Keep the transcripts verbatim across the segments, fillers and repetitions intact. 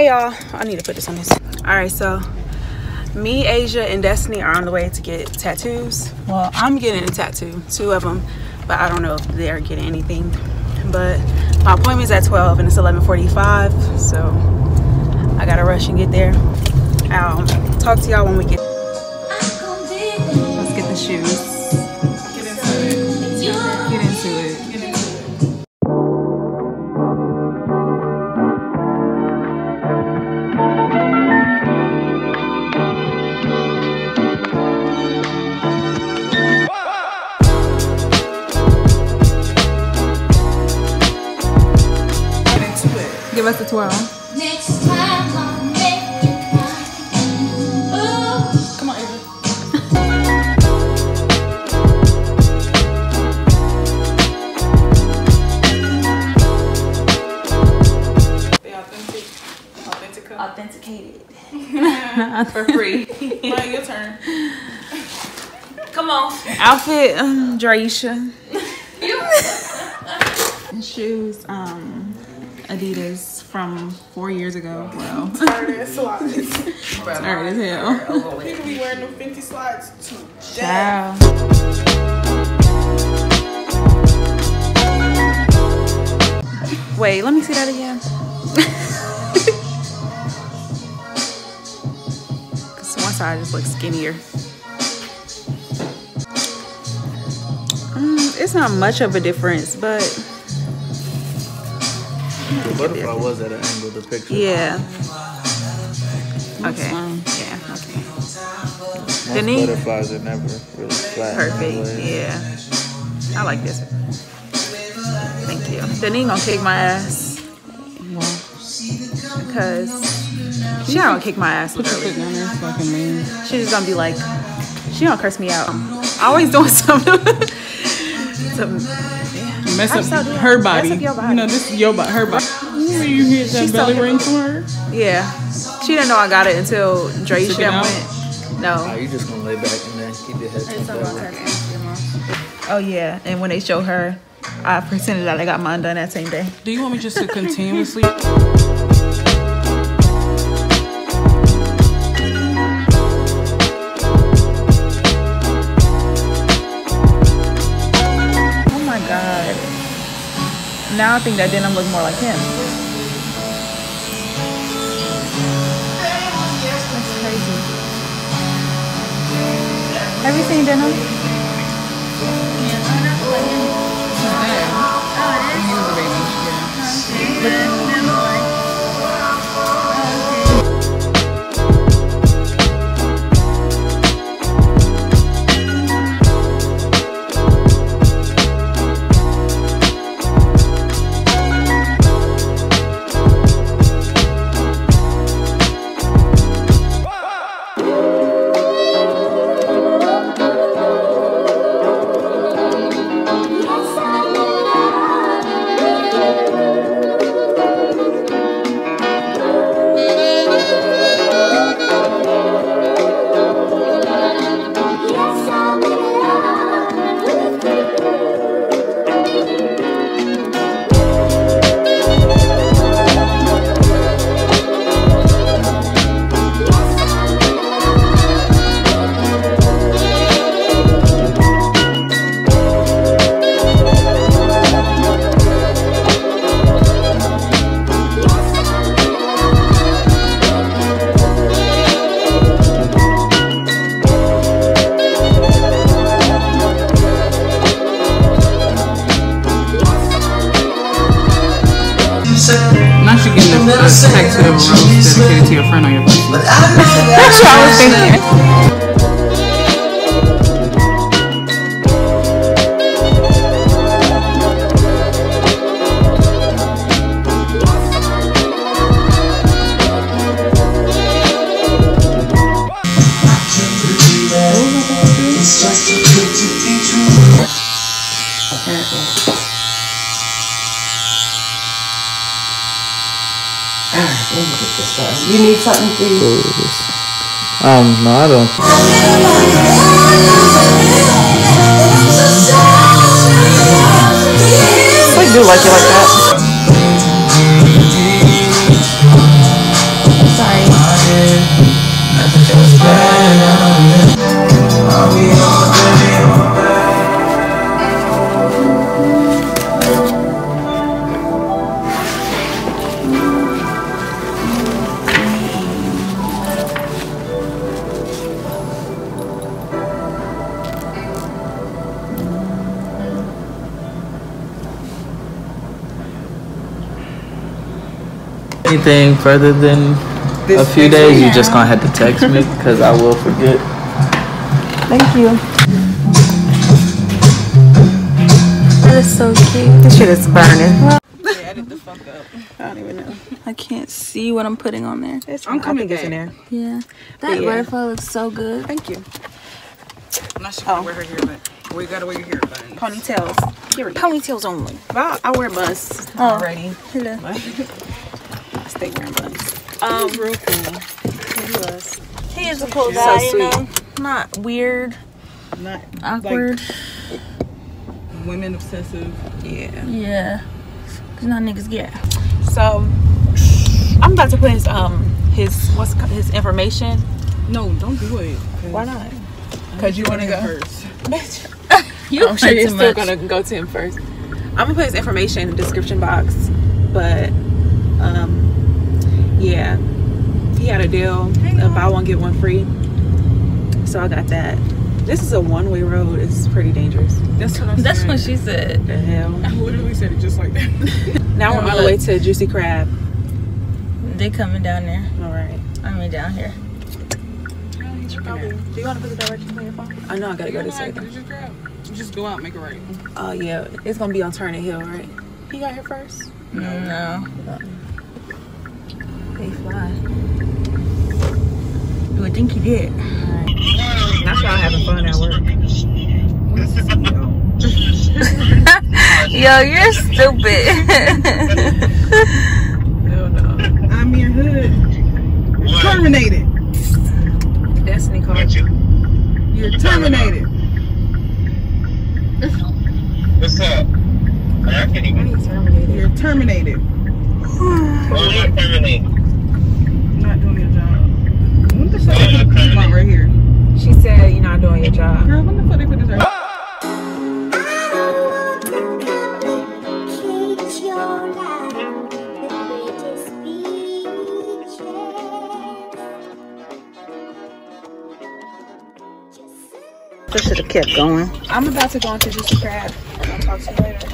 Hey y'all, I need to put this on this. All right, so me, Asia, and Destiny are on the way to get tattoos. Well, I'm getting a tattoo, two of them, but I don't know if they're getting anything. But my appointment's at twelve and it's eleven forty-five, so I gotta rush and get there. I'll talk to y'all when we get there. Let's get the shoes. Give us a twirl. Next time I'll make it mine. Come on, Ava. They authentic. Authentical. Authenticated. For free. Now your turn. Come on. Outfit, um, Draisha. You. Shoes, um. Adidas from four years ago. Wow. Tired ass slides. Tired as hell. You could be wearing them fifty slides too. Wow. Wait, let me see that again. Cause one side just looks skinnier. Mm, it's not much of a difference, but. The butterfly was at an angle of the picture. Yeah. Okay. Yeah. Okay. Most butterflies are never really flat. Perfect. Yeah. I like this. Thank you. Denise gonna kick my ass. Why? Because she not gonna kick my ass literally. She just gonna be like, she gonna curse me out. I always doing something. something. Mess up, up her body. Mess up body. You know, this is your body. Her body. Ooh, you hear that She's belly ring from her? Yeah. She didn't know I got it until Draisha went. No. Oh, you just gonna lay back and then keep your head tucked. Oh yeah. And when they show her, I pretended that I got mine done that same day. Do you want me just to continuously? Now I think that denim looks more like him. That's crazy. Have you seen denim? Yeah. Oh, it is? Dedicated to your friend or your buddy. That's what I was thinking. You need something for you? Um, no, I don't. I do like it like that. anything further than this a few days, yeah. You're just gonna have to text me because I will forget. Thank you. That is so cute. This shit is burning. They added the fuck up. I don't even know. I can't see what I'm putting on there. It's I'm coming this in there. Yeah. That yeah. butterfly looks so good. Thank you. I'm not sure oh. where her hair, but we gotta wear your hair buns. Ponytails. Here we go. Ponytails only. Well, I wear buns oh. already. Hello. I stay wearing buns. Um, real cool. He is a cool guy, so you know. Not weird. Not awkward. Like, women obsessive. Yeah. Yeah. Cause not niggas get. So I'm about to put his um his what's his information. No, don't do it. Why not? Cause you want to go first. Bitch. you I'm sure you're still much. gonna go to him first. I'm gonna put his information in the description box, but um yeah, he had a deal of buy one get one free, so I got that. This is a one-way road. It's pretty dangerous. That's what I'm saying. That's what she said. What the hell. I literally said it just like that. Now we're on the way to Juicy Crab. They coming down there. All right. I mean down here. Probably. Do you want to put the directions on your phone? I know I gotta go this way. Just go out and make a right. Oh uh, yeah, it's gonna be on Turner Hill, right? He got here first? No, no. They fly. Do I think he did? All right. That's y'all having fun at work. Yo, you're stupid. No, no. I'm your hood. Terminated. Destiny called you. You're terminated. What's up? I can't even. You're terminated. You're terminated. Well, I'm not terminated. I'm not doing your job. What the fuck did you put on right here? She said you're not doing your job. Girl, what the fuck did they put this right? I should have kept going. I'm about to go into Juicy Crab. I'll talk to you later.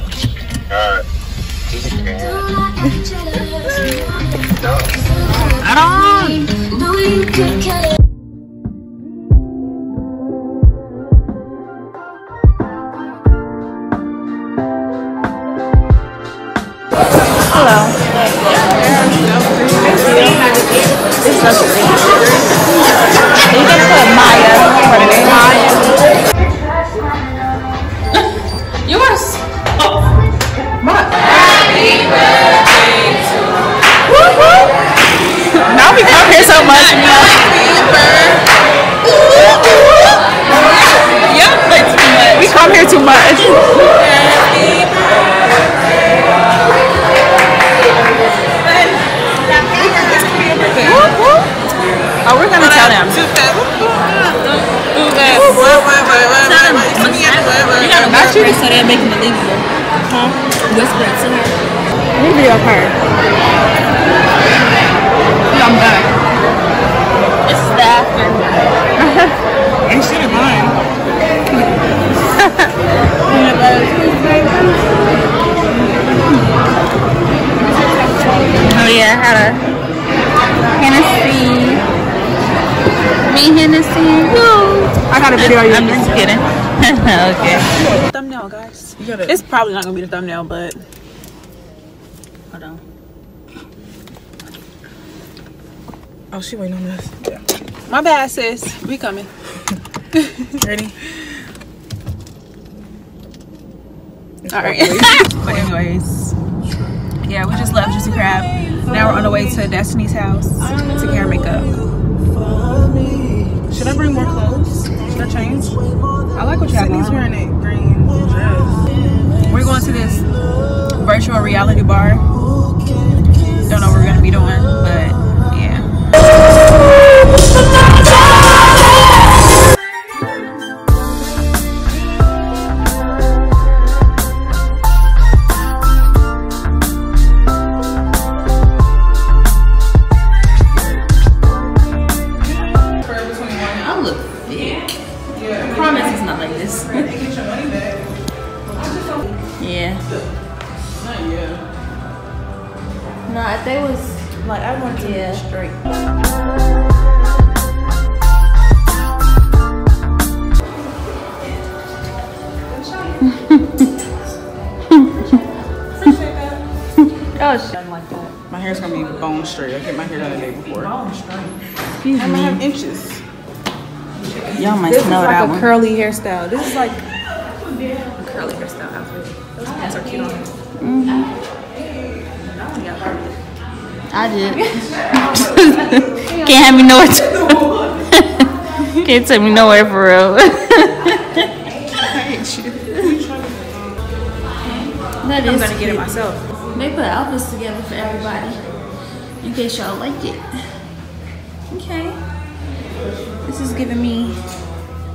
Alright. Juicy Crab. I don't. I'm just kidding. Okay. Thumbnail, guys. It's probably not gonna be the thumbnail, but hold on. Oh, she waiting on us. Yeah. My bad, sis. We coming. Ready? All right. But anyways, yeah, we just left Juicy Crab. Now we're on the way to Destiny's house to get her makeup. Should I bring more clothes? Should I change? I like what you have on. Sydney's wearing that green dress. We're going to this virtual reality bar. Don't know what we're going to be doing, but yeah. Not yeah. No, if they was Like, I want to yeah. be straight. My hair's gonna be bone straight. I get my hair done the day before. Bone straight. I'm gonna have inches. Y'all might smell that one. This is like a curly hairstyle. This is like a curly hairstyle outfit. Those pants are cute on it. Mm-hmm. I did. Can't have me nowhere. Can't take me nowhere for real. I hate you. That is I'm gonna get it myself. They put outfits together for everybody in case y'all like it. Okay. This is giving me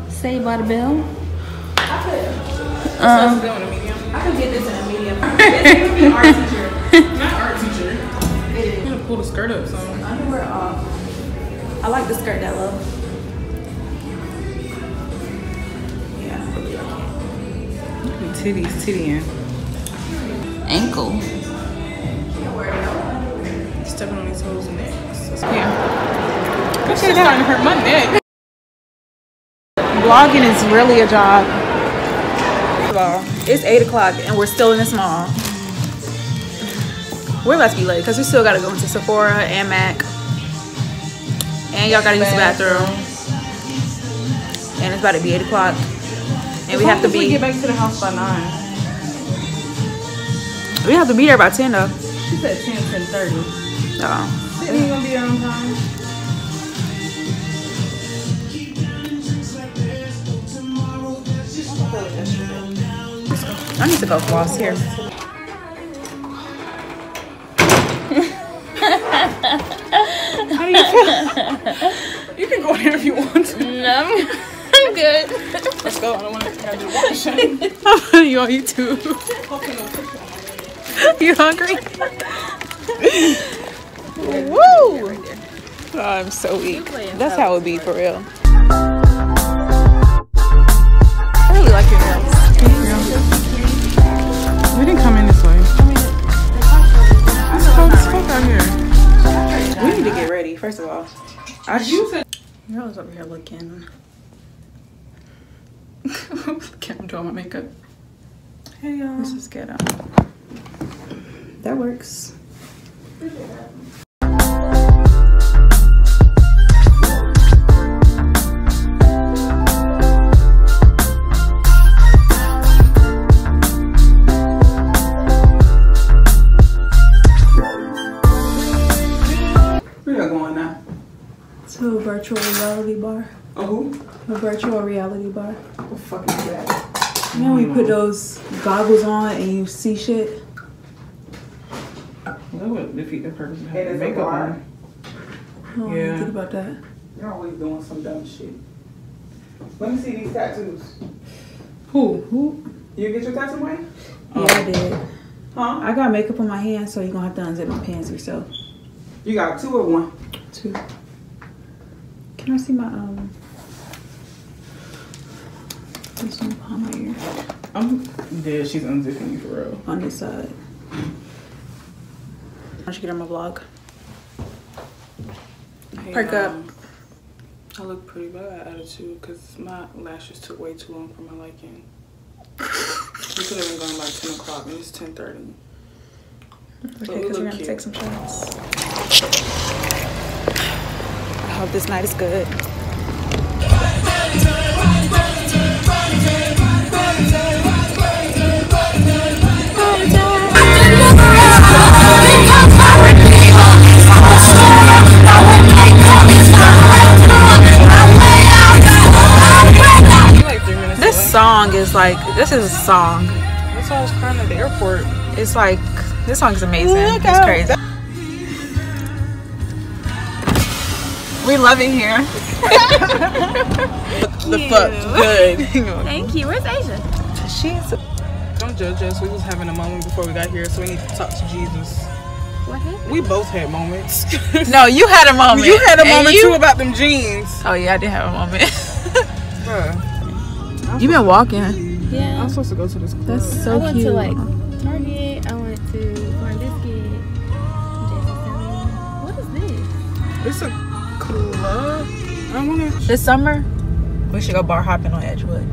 Saved by the Bell. I could. Um, so going to medium. I could get this in a medium. This would be art teacher. Not art teacher. I'm going to pull the skirt up. So underwear off. I like the skirt that low. Yeah, I really like it. Titties, titty in. Ankle. Stepping on these holes in there. Yeah. That shit's starting to hurt my neck. Vlogging is really a job. It's eight o'clock and we're still in this mall. We're about to be late because we still got to go into Sephora and MAC. And y'all got to use the bathroom. And it's about to be eight o'clock. And we have to be. We get back to the house by nine. We have to be there by ten though. She said ten, ten thirty. Oh. Sydney ain't gonna be there on time. I need to go floss here. How do you feel? You can go in there if you want to. No, I'm good. Let's go. I don't want to have to watch it. I'm you on YouTube. You hungry? Woo! Oh, I'm so weak. That's how it would be for real. I really like your nails. Thank you. We didn't come in this way. It's cold as fuck out here. We need to get ready, first of all. I just. Girls over here looking. Okay, I'm doing my makeup. Hey y'all. Let's just get up. That works. Where are you going now? To a virtual reality bar. Oh? A virtual reality bar. What the fuck is that? You know when you put those goggles on and you see shit? That would defeat the purpose of having makeup on. I don't yeah. think about that. You're always doing some dumb shit. Let me see these tattoos. Who? Who? You get your tattoo money? Yeah, um, I did. Huh? I got makeup on my hand, so you're going to have to unzip my pants yourself. You got two or one? Two. Can I see my, um... this one behind my ear? I'm dead. She's unzipping you for real. On this side. I should get on my vlog. Hey, Perk um, up. I look pretty bad attitude because my lashes took way too long for my liking. We could have been going by ten o'clock and it's ten thirty. Okay, because we're going to take some shots. I hope this night is good. Song is like this is a song. That's why I was crying at the airport. It's like this song is amazing. Look it's out. Crazy. We love it here. Thank the you. Fuck good. Thank you. Where's Asia? She's. Don't judge us. We was having a moment before we got here, so we need to talk to Jesus. What happened? We both had moments. No, you had a moment. You had a and moment you... too about them jeans. Oh yeah, I did have a moment. Bruh. You been walking. Yeah. I'm supposed to go to this club. That's so cute. I went cute. to like Target. I went to Barn Biscuit. What It's a club. I want to. This summer, we should go bar hopping on Edgewood.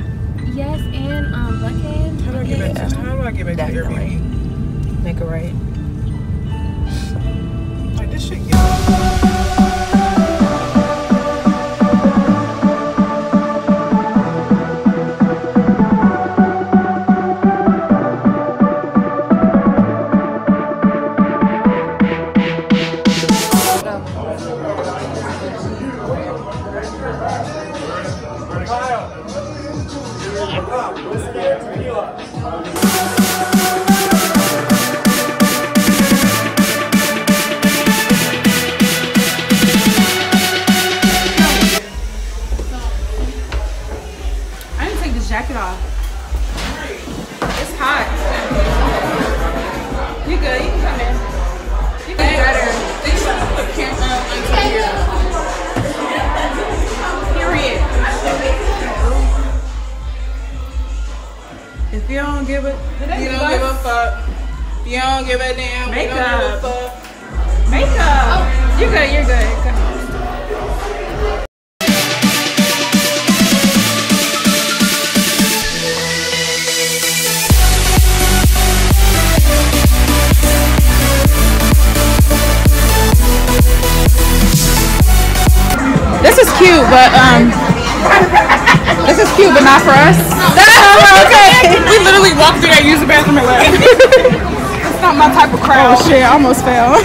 Yes, and um, Buckhead. How do I get yeah. back? To, how do I get back Definitely. to Airbnb? Make it right. Like this shit. If you don't give a, you don't give a fuck. If you don't give a damn. Makeup. Don't give a fuck. Makeup. Oh. You're good. You're good. This is cute, but um, this is cute, but not for us. Okay. We literally walked through that, used the bathroom and left. That's not my type of crowd. Oh shit, I almost fell.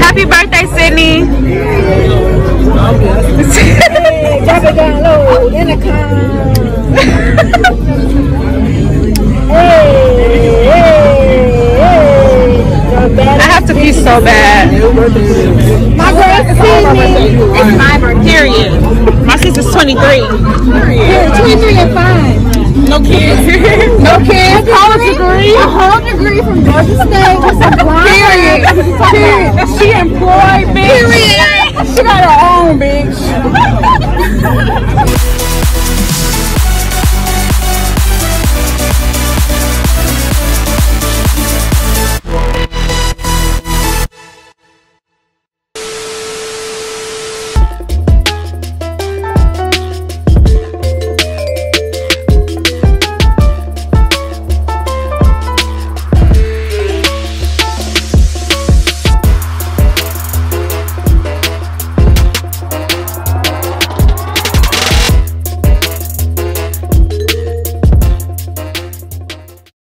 Happy birthday, Sydney! Drop it down low, in the car. Hey, hey, hey! I have to pee so bad. My birthday, Sydney. It's my birthday. Period. My sister's twenty-three. Period. twenty-three and five. No kids. No kids. A whole degree. A whole degree from Georgia State. Period. Period. She employed, bitch. Period. She got her own, bitch.